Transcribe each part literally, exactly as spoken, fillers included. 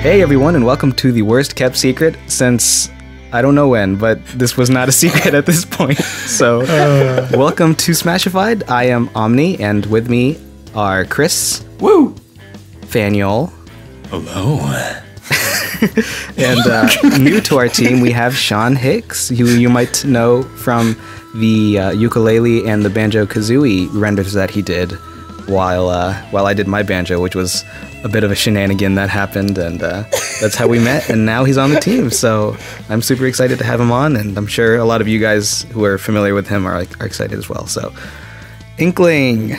Hey everyone, and welcome to the worst kept secret since I don't know when, but this was not a secret at this point. So uh. welcome to Smashified. I am Omni, and with me are Chris Woo, Faneuil. Hello. And uh, new to our team, we have Sean Hicks, who you might know from the uh, Yooka-Laylee and the Banjo-Kazooie renders that he did while uh, while I did my banjo, which was a bit of a shenanigan that happened, and uh, that's how we met, and now he's on the team, so I'm super excited to have him on, and I'm sure a lot of you guys who are familiar with him are, are excited as well, so Inkling!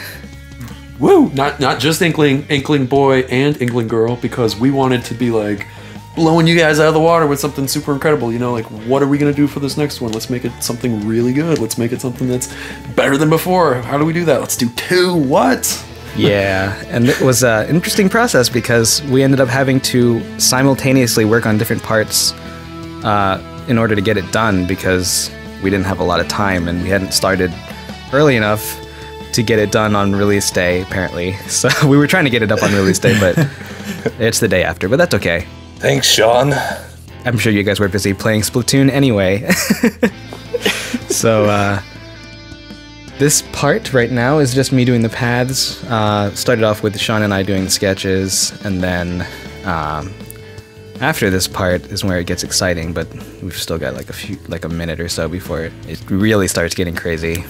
Woo! Not, not just Inkling, Inkling Boy and Inkling Girl, because we wanted to be like blowing you guys out of the water with something super incredible, you know, like what are we gonna do for this next one? Let's make it something really good. Let's make it something that's better than before. How do we do that? Let's do two. What? Yeah, and it was an interesting process because we ended up having to simultaneously work on different parts uh, in order to get it done because we didn't have a lot of time and we hadn't started early enough to get it done on release day, apparently. So we were trying to get it up on release day, but it's the day after, but that's okay. Thanks, Sean. I'm sure you guys were busy playing Splatoon anyway. So, uh, this part right now is just me doing the paths. Uh, started off with Sean and I doing the sketches, and then um, after this part is where it gets exciting. But we've still got like a few, like a minute or so before it really starts getting crazy.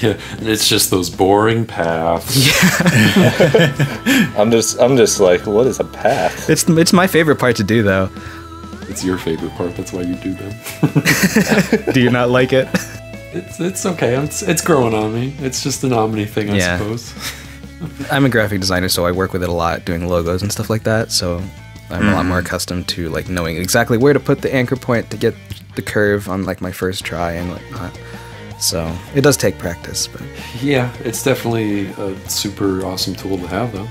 Yeah, and it's just those boring paths. Yeah. I'm just, I'm just like, what is a path? It's, it's my favorite part to do, though. It's your favorite part. That's why you do them. Do you not like it? It's, it's okay. It's, it's growing on me. It's just an Omni thing, I yeah. suppose. I'm a graphic designer, so I work with it a lot, doing logos and stuff like that. So I'm mm. a lot more accustomed to like knowing exactly where to put the anchor point to get the curve on like my first try and whatnot. So it does take practice, but yeah, it's definitely a super awesome tool to have, though.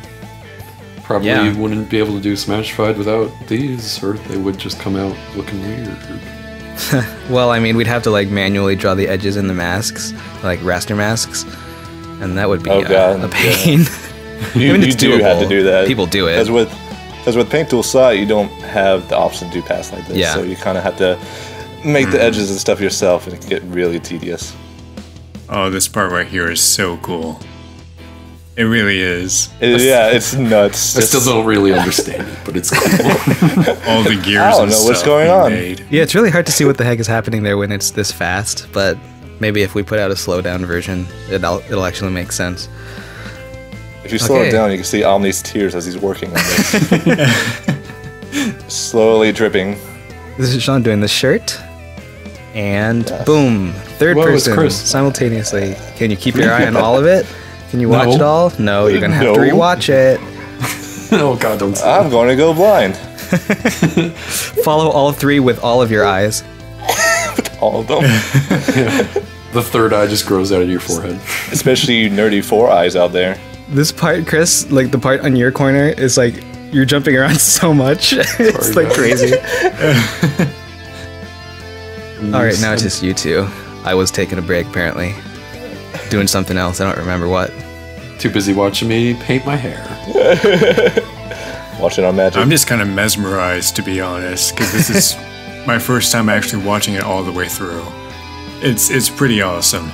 Probably yeah. wouldn't be able to do Smashified without these, or they would just come out looking weird. Well, I mean, we'd have to like manually draw the edges in the masks, like raster masks, and that would be oh, God, uh, a pain. Yeah. You, I mean, you do have to do that. People do it. As with, as with Paint Tool Side, you don't have the option to do paths like this, yeah. so you kind of have to make the edges and stuff yourself, and it can get really tedious. Oh, this part right here is so cool. It really is. It, yeah, it's nuts. I still don't really understand it, but it's cool. All the gears I don't and know stuff what's going on. Made. Yeah, it's really hard to see what the heck is happening there when it's this fast, but maybe if we put out a slowdown version, it'll, it'll actually make sense. If you slow okay. it down, you can see Omni's tears as he's working on this. Slowly dripping. This is Sean doing the shirt. And yes. boom, third Whoa, person simultaneously. Can you keep your eye on all of it? Can you watch no. it all? No, you're gonna have no. to rewatch it. Oh God, don't say I'm that. Gonna go blind. Follow all three with all of your eyes. With all of them. Yeah. The third eye just grows out of your forehead. Especially you nerdy four eyes out there. This part, Chris, like the part on your corner, is like you're jumping around so much. It's like crazy. Alright, now it's just you two. I was taking a break, apparently. Doing something else, I don't remember what. Too busy watching me paint my hair. Watching on Magic. I'm just kind of mesmerized, to be honest, because this is my first time actually watching it all the way through. It's it's pretty awesome.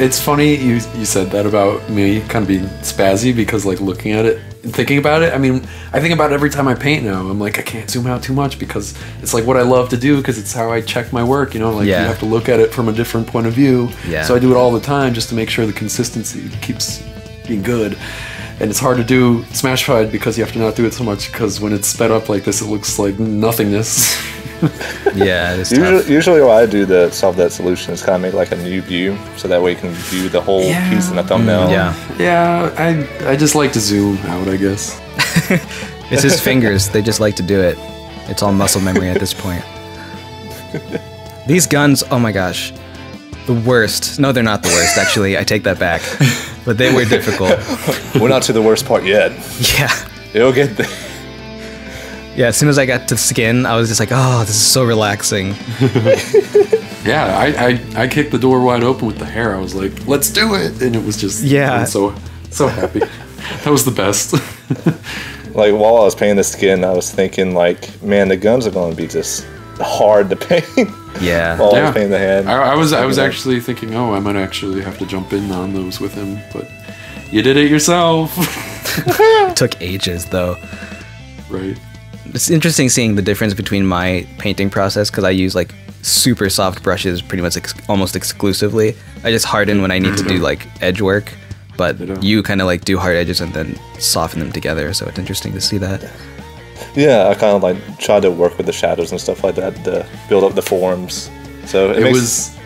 It's funny you, you said that about me kind of being spazzy, because like looking at it, thinking about it, I mean, I think about it every time I paint now. I'm like, I can't zoom out too much because it's like what I love to do because it's how I check my work, you know, like yeah. you have to look at it from a different point of view. Yeah. So I do it all the time just to make sure the consistency keeps being good. And it's hard to do Smashified because you have to not do it so much because when it's sped up like this, it looks like nothingness. Yeah, it is usually, tough. Usually what I do to solve that solution is kind of make like a new view so that way you can view the whole yeah. piece in the thumbnail. Yeah, yeah. I, I just like to zoom out, I guess. It's his fingers. They just like to do it. It's all muscle memory at this point. These guns, oh my gosh. The worst. No, they're not the worst, actually. I take that back. But they were difficult. We're not to the worst part yet. Yeah. It'll get there. Yeah, as soon as I got to skin, I was just like, oh, this is so relaxing. Yeah, I, I, I kicked the door wide open with the hair. I was like, let's do it. And it was just yeah. so, so happy. That was the best. like while I was painting the skin, I was thinking like, man, the gums are going to be just hard to paint. Yeah. While yeah. I was painting the hand. I, I was I was actually thinking, oh, I might actually have to jump in on those with him, but you did it yourself. It took ages though. Right. It's interesting seeing the difference between my painting process, because I use like super soft brushes pretty much ex almost exclusively. I just harden when I need to do like edge work, but you kind of like do hard edges and then soften them together, so it's interesting to see that. Yeah, I kind of like tried to work with the shadows and stuff like that to build up the forms. So it, it makes... was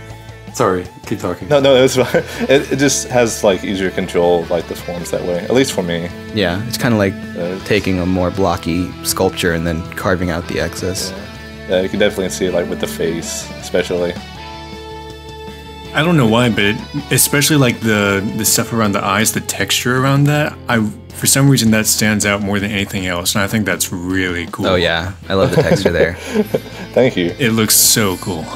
sorry, keep talking. No, no, it was fine. It, it just has like easier control of like the forms that way, at least for me. Yeah, it's kind of like uh, taking a more blocky sculpture and then carving out the excess. Yeah. Yeah, you can definitely see it like with the face, especially. I don't know why, but it, especially like the the stuff around the eyes, the texture around that, I for some reason that stands out more than anything else, and I think that's really cool. Oh yeah, I love the texture there. Thank you. It looks so cool.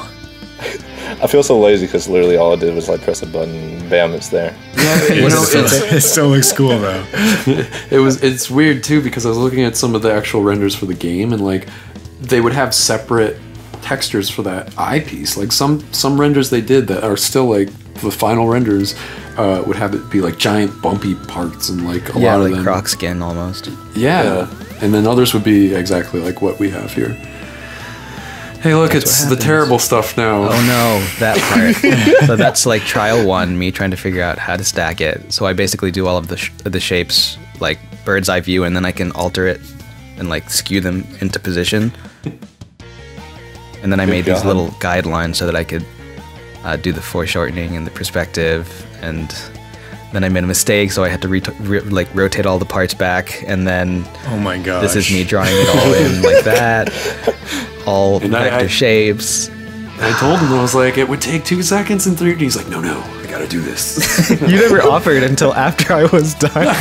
I feel so lazy because literally all I did was like press a button, and bam, it's there. Yeah, it, know, it's, it still looks cool though. It was. It's weird too because I was looking at some of the actual renders for the game and like. They would have separate textures for that eyepiece. Like some some renders they did that are still like the final renders uh, would have it be like giant bumpy parts and like a yeah, lot like of them. Croc skin almost. Yeah. yeah, and then others would be exactly like what we have here. Hey, look, that's it's the terrible stuff now. Oh no, that part. So that's like trial one, me trying to figure out how to stack it. So I basically do all of the sh the shapes like bird's eye view, and then I can alter it and like skew them into position. And then I made these little guidelines so that I could uh, do the foreshortening and the perspective. And then I made a mistake, so I had to re re like rotate all the parts back. And then oh my gosh, this is me drawing it all in like that, all and vector I, shapes. I told him I was like, it would take two seconds in three D. He's like, no, no, I gotta do this. You never offered until after I was done.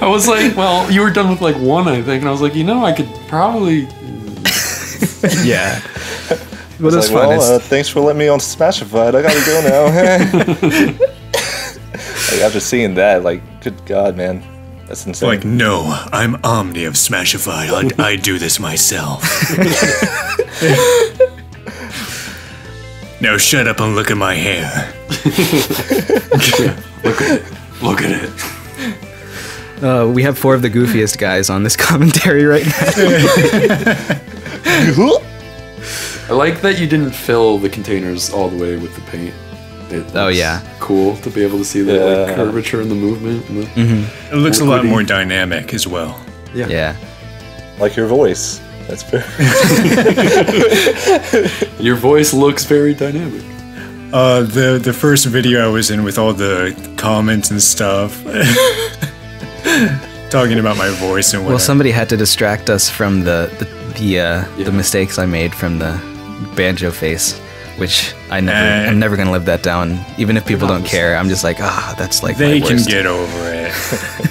I was like, well, you were done with like one, I think, and I was like, you know, I could probably. Yeah. But it's like, fun. Well, uh, thanks for letting me on Smashified. I gotta go now. Like, after seeing that, like, good God, man, that's insane. Like, no, I'm Omni of Smashified. I, I do this myself. Now shut up and look at my hair. Yeah, look at it. Look at it. Uh, we have four of the goofiest guys on this commentary right now. I like that you didn't fill the containers all the way with the paint. It oh yeah, cool to be able to see the yeah. like, curvature and the movement. And the mm-hmm. It looks a lot more dynamic as well. Yeah, yeah. Like your voice. That's fair. Your voice looks very dynamic. Uh, the the first video I was in with all the comments and stuff. Talking about my voice and whatnot. Well, somebody had to distract us from the the the, uh, yeah. the mistakes I made from the banjo face, which I never uh, I'm never gonna live that down. Even if people don't care, I'm just like, ah, oh, that's like they my worst. Can get over it.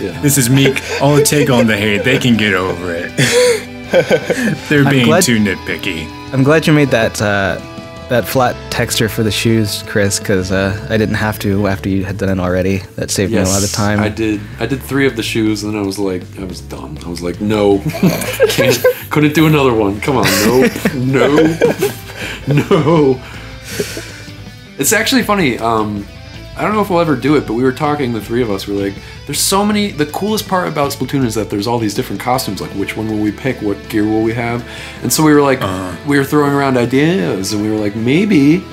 Yeah. This is me. I'll take on the hate. They can get over it. They're being glad, too nitpicky. I'm glad you made that uh, that flat texture for the shoes, Chris, because uh, I didn't have to after you had done it already. That saved yes, me a lot of time. I did. I did three of the shoes, and then I was like, I was dumb. I was like, no, can't, couldn't do another one. Come on, no, no, no. It's actually funny. Um, I don't know if we'll ever do it, but we were talking, the three of us, we were like, there's so many, the coolest part about Splatoon is that there's all these different costumes, like which one will we pick, what gear will we have? And so we were like, uh, we were throwing around ideas, and we were like, maybe,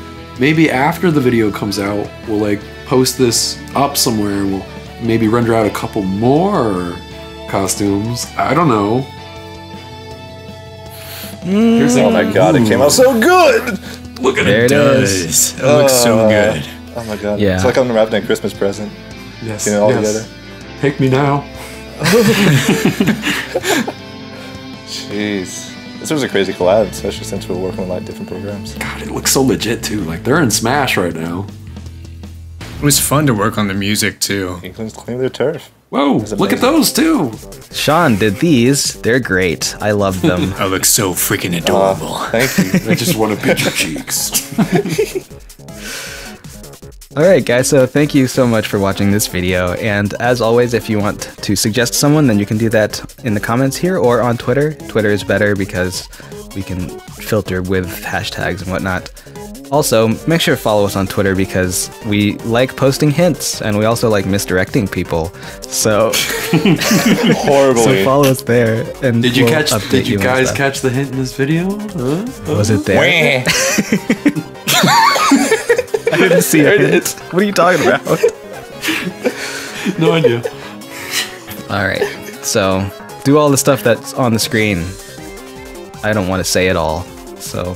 maybe after the video comes out, we'll like post this up somewhere, and we'll maybe render out a couple more costumes, I don't know. Mm. Here's oh my god, it came out so good! Look at it, it does. It looks uh, so good. Oh my god. Yeah. It's like unwrapping a Christmas present. Yes. You know, all yes. together. Take me now. Jeez. This was a crazy collab, especially since we were working on like different programs. God, it looks so legit too. Like they're in Smash right now. It was fun to work on the music too. Inklings clean their turf. Whoa, look at those too. Sean did these. They're great. I love them. I look so freaking adorable. Uh, thank you. I just want to pinch your cheeks. Alright guys, so thank you so much for watching this video, and as always, if you want to suggest someone, then you can do that in the comments here or on Twitter. Twitter is better because we can filter with hashtags and whatnot. Also, make sure to follow us on Twitter because we like posting hints, and we also like misdirecting people, so... Horribly. So follow us there, and Did you, we'll catch, update did you, you guys catch the hint in this video? Huh? Was it there? I didn't see it. It. What are you talking about? No idea. Alright, so do all the stuff that's on the screen. I don't want to say it all, so...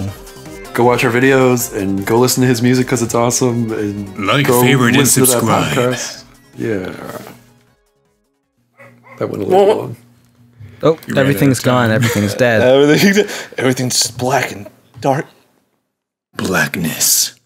Go watch our videos, and go listen to his music because it's awesome, and like, favorite, and subscribe. That yeah. That went a little long. Oh, you everything's gone. Everything's dead. everything's, everything's black and dark. Blackness.